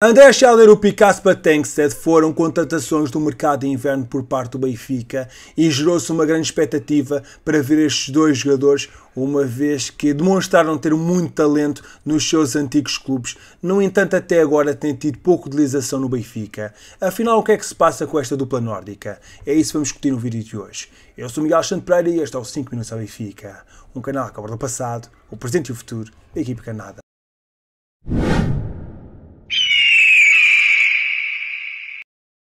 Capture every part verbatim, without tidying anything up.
Andreas Schjelderup e Casper Tengstedt foram contratações do mercado de inverno por parte do Benfica e gerou-se uma grande expectativa para ver estes dois jogadores, uma vez que demonstraram ter muito talento nos seus antigos clubes. No entanto, até agora têm tido pouca utilização no Benfica. Afinal, o que é que se passa com esta dupla nórdica? É isso que vamos discutir no vídeo de hoje. Eu sou Miguel Alexandre Pereira e este é o cinco minutos à Benfica, um canal que aborda o passado, o presente e o futuro da equipe Kamada.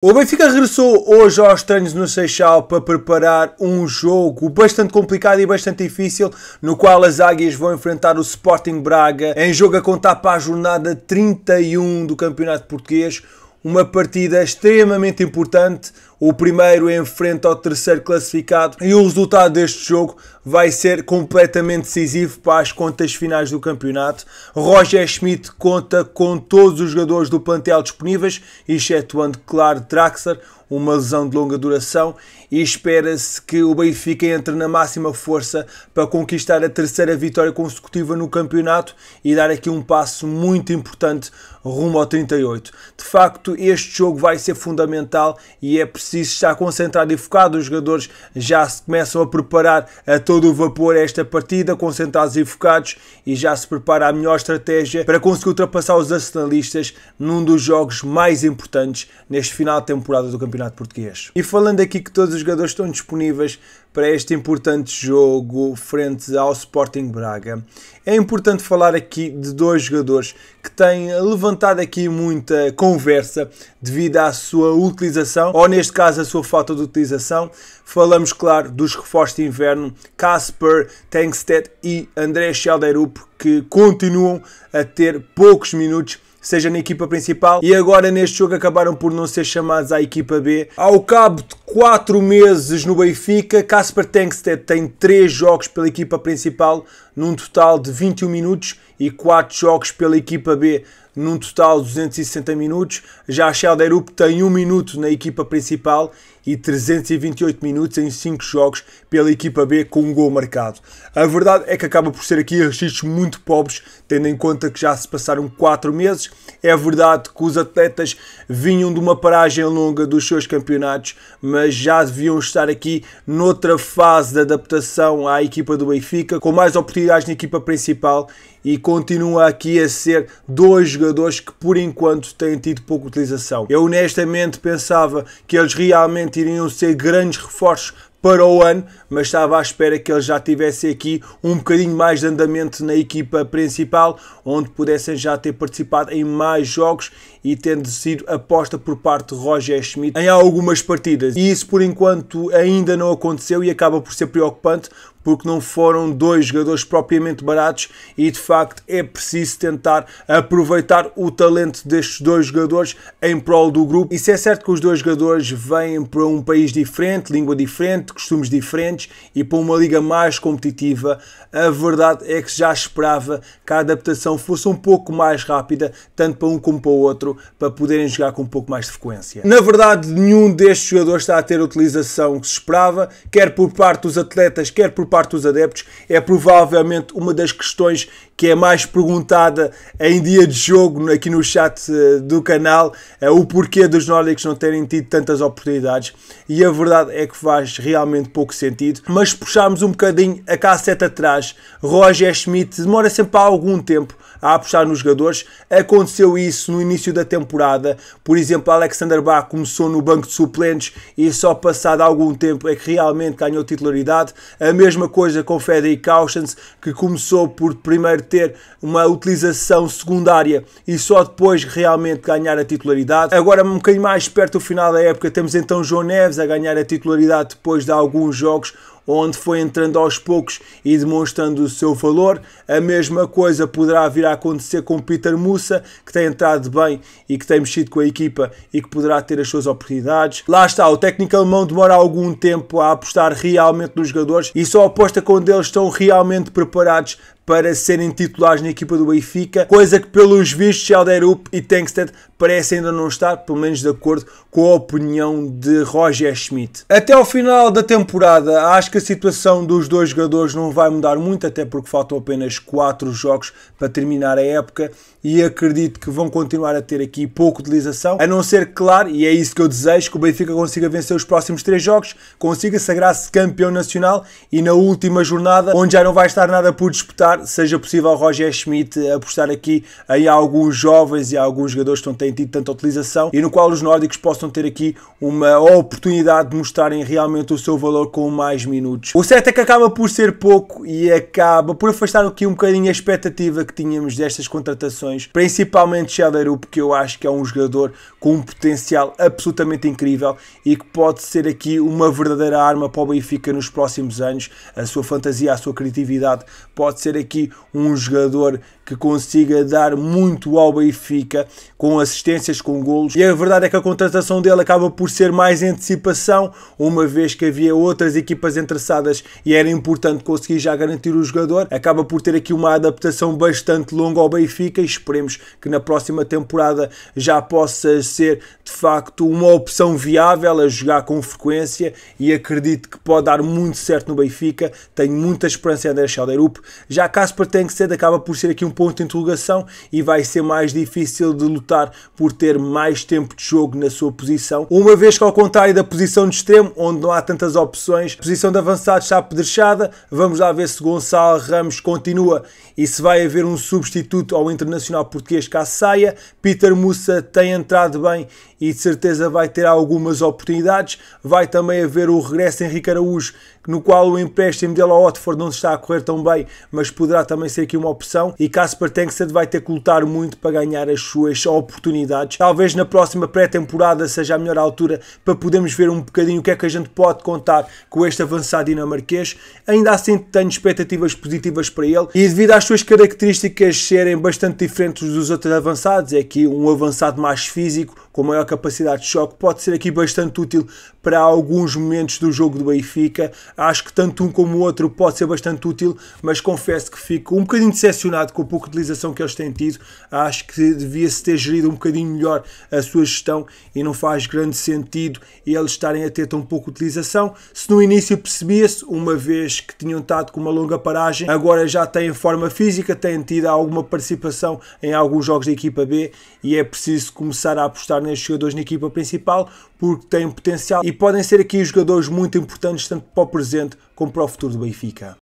O Benfica regressou hoje aos treinos no Seixal para preparar um jogo bastante complicado e bastante difícil, no qual as Águias vão enfrentar o Sporting Braga em jogo a contar para a jornada trinta e um do Campeonato Português. Uma partida extremamente importante, o primeiro enfrenta ao terceiro classificado e o resultado deste jogo vai ser completamente decisivo para as contas finais do campeonato. Roger Schmidt conta com todos os jogadores do plantel disponíveis, excetuando, claro, Draxler, uma lesão de longa duração, e espera-se que o Benfica entre na máxima força para conquistar a terceira vitória consecutiva no campeonato e dar aqui um passo muito importante rumo ao trinta e oito. De facto, este jogo vai ser fundamental e é preciso estar concentrado e focado. Os jogadores já se começam a preparar a todo o vapor esta partida, concentrados e focados, e já se prepara a melhor estratégia para conseguir ultrapassar os arsenalistas num dos jogos mais importantes neste final de temporada do campeonato português. E falando aqui que todos os jogadores estão disponíveis para este importante jogo frente ao Sporting Braga, é importante falar aqui de dois jogadores que têm levantado aqui muita conversa devido à sua utilização, ou neste caso a sua falta de utilização. Falamos, claro, dos reforços de inverno Casper Tengstedt e Andreas Schjelderup, que continuam a ter poucos minutos, seja na equipa principal, e agora neste jogo acabaram por não ser chamados à equipa B. Ao cabo de quatro meses no Benfica, Casper Tengstedt tem três jogos pela equipa principal, num total de vinte e um minutos, e quatro jogos pela equipa B, num total de duzentos e sessenta minutos. Já Schjelderup tem um minuto na equipa principal e trezentos e vinte e oito minutos em cinco jogos pela equipa B, com um gol marcado. A verdade é que acaba por ser aqui registros muito pobres, tendo em conta que já se passaram quatro meses. É verdade que os atletas vinham de uma paragem longa dos seus campeonatos, mas já deviam estar aqui noutra fase de adaptação à equipa do Benfica, com mais oportunidades na equipa principal, e continua aqui a ser dois jogadores que por enquanto têm tido pouca utilização. Eu honestamente pensava que eles realmente iriam ser grandes reforços para o ano, mas estava à espera que eles já tivessem aqui um bocadinho mais de andamento na equipa principal, onde pudessem já ter participado em mais jogos e tendo sido aposta por parte de Roger Schmidt em algumas partidas. E isso por enquanto ainda não aconteceu e acaba por ser preocupante, porque não foram dois jogadores propriamente baratos e de facto é preciso tentar aproveitar o talento destes dois jogadores em prol do grupo. E se é certo que os dois jogadores vêm para um país diferente, língua diferente, costumes diferentes e para uma liga mais competitiva, a verdade é que já esperava que a adaptação fosse um pouco mais rápida, tanto para um como para o outro, para poderem jogar com um pouco mais de frequência. Na verdade, nenhum destes jogadores está a ter a utilização que se esperava, quer por parte dos atletas, quer por parte dos adeptos. É provavelmente uma das questões que é mais perguntada em dia de jogo aqui no chat do canal, o porquê dos nórdicos não terem tido tantas oportunidades, e a verdade é que faz realmente pouco sentido. Mas puxámos um bocadinho a cassete atrás, Roger Schmidt demora sempre há algum tempo a apostar nos jogadores. Aconteceu isso no início da temporada, por exemplo, Alexander Bach começou no banco de suplentes e só passado algum tempo é que realmente ganhou titularidade. A mesma coisa com Fredrik Aursnes, que começou por primeiro ter uma utilização secundária e só depois realmente ganhar a titularidade. Agora, um bocadinho mais perto do final da época, temos então João Neves a ganhar a titularidade depois de alguns jogos, onde foi entrando aos poucos e demonstrando o seu valor. A mesma coisa poderá vir a acontecer com Peter Musa, que tem entrado bem e que tem mexido com a equipa e que poderá ter as suas oportunidades. Lá está, o técnico alemão demora algum tempo a apostar realmente nos jogadores e só aposta quando eles estão realmente preparados para serem titulares na equipa do Benfica, coisa que pelos vistos Schjelderup e Tengstedt parece ainda não estar, pelo menos de acordo com a opinião de Roger Schmidt. Até ao final da temporada, acho que a situação dos dois jogadores não vai mudar muito, até porque faltam apenas quatro jogos para terminar a época e acredito que vão continuar a ter aqui pouca utilização, a não ser, claro, e é isso que eu desejo, que o Benfica consiga vencer os próximos três jogos, consiga sagrar-se campeão nacional e na última jornada, onde já não vai estar nada por disputar, seja possível ao Roger Schmidt apostar aqui em alguns jovens e alguns jogadores que não têm tido tanta utilização e no qual os nórdicos possam ter aqui uma oportunidade de mostrarem realmente o seu valor com mais minutos. O certo é que acaba por ser pouco e acaba por afastar aqui um bocadinho a expectativa que tínhamos destas contratações, principalmente Schjelderup, porque eu acho que é um jogador com um potencial absolutamente incrível e que pode ser aqui uma verdadeira arma para o Benfica nos próximos anos. A sua fantasia, a sua criatividade pode ser aqui um jogador que consiga dar muito ao Benfica, com assistências, com golos, e a verdade é que a contratação dele acaba por ser mais em antecipação, uma vez que havia outras equipas interessadas e era importante conseguir já garantir o jogador. Acaba por ter aqui uma adaptação bastante longa ao Benfica e esperemos que na próxima temporada já possa ser de facto uma opção viável a jogar com frequência e acredito que pode dar muito certo no Benfica. Tenho muita esperança em Andreas Schjelderup. Já Casper Tengstedt acaba por ser aqui um ponto de interrogação e vai ser mais difícil de lutar por ter mais tempo de jogo na sua posição, uma vez que ao contrário da posição de extremo, onde não há tantas opções, a posição de avançado está apedrechada. Vamos lá ver se Gonçalo Ramos continua e se vai haver um substituto ao internacional português caso saia. Peter Musa tem entrado bem e de certeza vai ter algumas oportunidades. Vai também haver o regresso de Henrique Araújo, no qual o empréstimo dele ao Oxford não se está a correr tão bem, mas poderá também ser aqui uma opção. E Casper Tengstedt vai ter que lutar muito para ganhar as suas oportunidades. Talvez na próxima pré-temporada seja a melhor altura para podermos ver um bocadinho o que é que a gente pode contar com este avançado dinamarquês. Ainda assim tenho expectativas positivas para ele e devido às suas características serem bastante diferentes dos outros avançados, é que um avançado mais físico, com maior capacidade de choque, pode ser aqui bastante útil para alguns momentos do jogo do Benfica. Acho que tanto um como o outro pode ser bastante útil, mas confesso que fico um bocadinho decepcionado com a pouca utilização que eles têm tido. Acho que devia-se ter gerido um bocadinho melhor a sua gestão e não faz grande sentido eles estarem a ter tão pouca utilização. Se no início percebia-se, uma vez que tinham estado com uma longa paragem, agora já têm forma física, têm tido alguma participação em alguns jogos da equipa B e é preciso começar a apostar nestes jogadores na equipa principal, porque têm potencial e podem ser aqui jogadores muito importantes tanto para o presente como para o futuro do Benfica.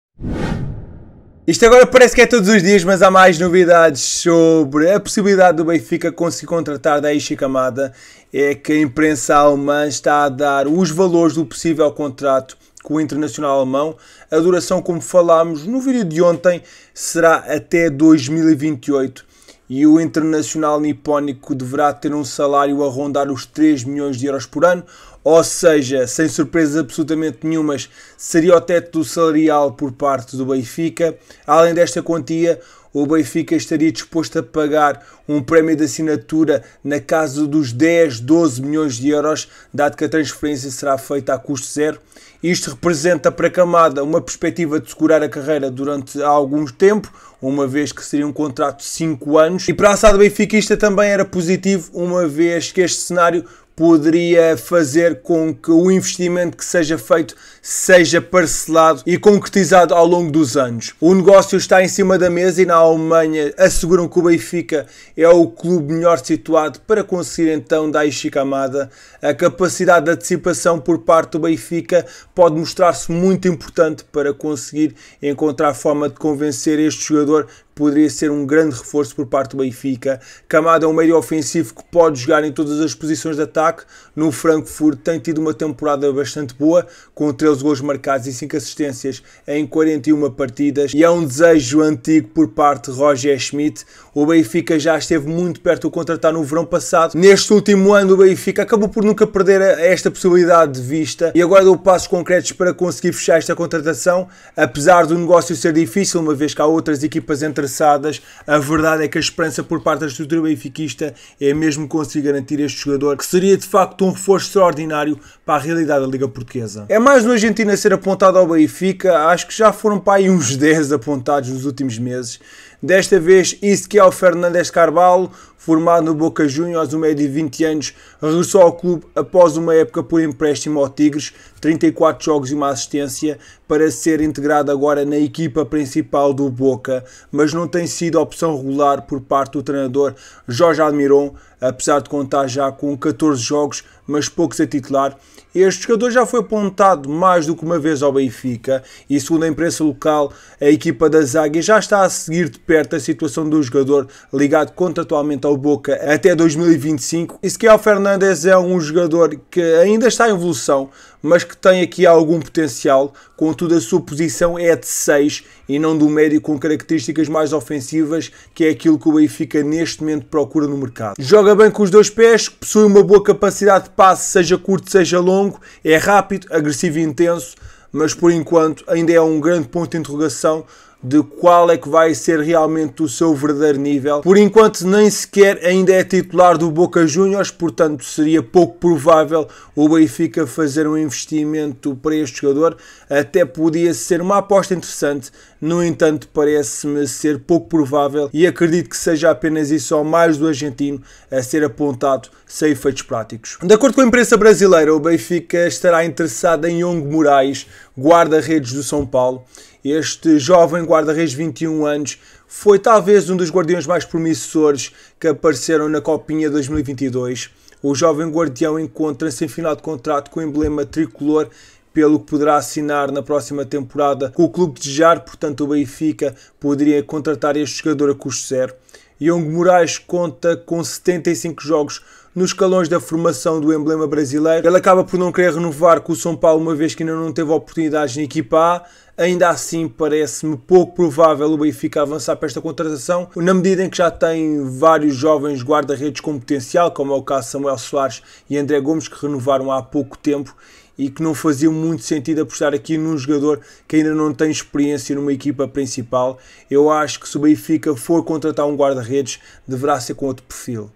Isto agora parece que é todos os dias, mas há mais novidades sobre a possibilidade do Benfica conseguir contratar Daís e Kamada. É que a imprensa alemã está a dar os valores do possível contrato com o internacional alemão. A duração, como falámos no vídeo de ontem, será até dois mil e vinte e oito. E o internacional nipónico deverá ter um salário a rondar os três milhões de euros por ano, ou seja, sem surpresas absolutamente nenhumas, seria o teto do salarial por parte do Benfica. Além desta quantia, o Benfica estaria disposto a pagar um prémio de assinatura na casa dos dez, doze milhões de euros, dado que a transferência será feita a custo zero. Isto representa para Kamada uma perspectiva de segurar a carreira durante algum tempo, uma vez que seria um contrato de cinco anos. E para a assada benfiquista também era positivo, uma vez que este cenário poderia fazer com que o investimento que seja feito seja parcelado e concretizado ao longo dos anos. O negócio está em cima da mesa e na Alemanha asseguram que o Benfica é o clube melhor situado para conseguir então Daís e Kamada. A capacidade de antecipação por parte do Benfica pode mostrar-se muito importante para conseguir encontrar forma de convencer este jogador. Poderia ser um grande reforço por parte do Benfica. Kamada é um meio ofensivo que pode jogar em todas as posições de ataque. No Frankfurt tem tido uma temporada bastante boa, com treze golos marcados e cinco assistências em quarenta e uma partidas. E é um desejo antigo por parte de Roger Schmidt. O Benfica já esteve muito perto de o contratar no verão passado. Neste último ano o Benfica acabou por nunca perder esta possibilidade de vista. E agora deu passos concretos para conseguir fechar esta contratação. Apesar do negócio ser difícil, uma vez que há outras equipas entre traçadas, a verdade é que a esperança por parte da estrutura benfiquista é mesmo conseguir garantir este jogador, que seria de facto um reforço extraordinário para a realidade da Liga Portuguesa. É mais um argentino a ser apontado ao Benfica, acho que já foram para aí uns dez apontados nos últimos meses. Desta vez, Ezequiel Fernández Carvalho, formado no Boca Juniors, um médio de vinte anos, regressou ao clube após uma época por empréstimo ao Tigres, trinta e quatro jogos e uma assistência, para ser integrado agora na equipa principal do Boca, mas não tem sido opção regular por parte do treinador Jorge Almirón, apesar de contar já com catorze jogos, mas poucos a titular. Este jogador já foi apontado mais do que uma vez ao Benfica e, segundo a imprensa local, a equipa da Zaga já está a seguir de perto a situação do jogador ligado contratualmente ao Boca até dois mil e vinte e cinco. Ezequiel Fernández é um jogador que ainda está em evolução, mas que tem aqui algum potencial, contudo a sua posição é de seis e não do médio com características mais ofensivas, que é aquilo que o Benfica neste momento procura no mercado. Joga bem com os dois pés, possui uma boa capacidade de passe, seja curto, seja longo, é rápido, agressivo e intenso, mas por enquanto ainda é um grande ponto de interrogação de qual é que vai ser realmente o seu verdadeiro nível. Por enquanto nem sequer ainda é titular do Boca Juniors, portanto seria pouco provável o Benfica fazer um investimento para este jogador, até podia ser uma aposta interessante, no entanto parece-me ser pouco provável e acredito que seja apenas e só mais do argentino a ser apontado sem efeitos práticos. De acordo com a imprensa brasileira, o Benfica estará interessado em Young Moraes, guarda-redes do São Paulo. Este jovem guarda-redes de vinte e um anos foi talvez um dos guardiões mais promissores que apareceram na Copinha dois mil e vinte e dois. O jovem guardião encontra-se em final de contrato com o emblema tricolor, pelo que poderá assinar na próxima temporada com o clube de Jar, portanto o Benfica poderia contratar este jogador a custo zero. Young Moraes conta com setenta e cinco jogos nos escalões da formação do emblema brasileiro. Ele acaba por não querer renovar com o São Paulo, uma vez que ainda não teve oportunidades na equipa A. Ainda assim, parece-me pouco provável o Benfica avançar para esta contratação, na medida em que já tem vários jovens guarda-redes com potencial, como é o caso de Samuel Soares e André Gomes, que renovaram há pouco tempo, e que não fazia muito sentido apostar aqui num jogador que ainda não tem experiência numa equipa principal. Eu acho que se o Benfica for contratar um guarda-redes, deverá ser com outro perfil.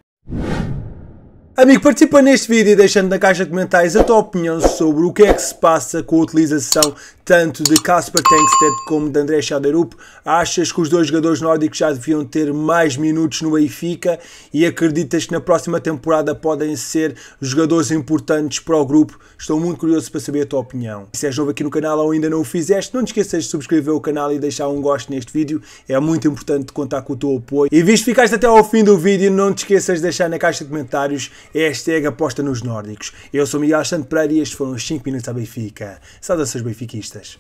Amigo, participa neste vídeo deixando na caixa de comentários a tua opinião sobre o que é que se passa com a utilização tanto de Casper Tengstedt como de Andreas Schjelderup. Achas que os dois jogadores nórdicos já deviam ter mais minutos no Benfica e acreditas que na próxima temporada podem ser jogadores importantes para o grupo? Estou muito curioso para saber a tua opinião. Se és novo aqui no canal ou ainda não o fizeste, não te esqueças de subscrever o canal e deixar um gosto neste vídeo. É muito importante contar com o teu apoio. E visto que ficaste até ao fim do vídeo, não te esqueças de deixar na caixa de comentários hashtag aposta nos nórdicos. Eu sou Miguel Alexandre Pereira e estes foram os cinco minutos à Benfica. Saudações benfiquistas.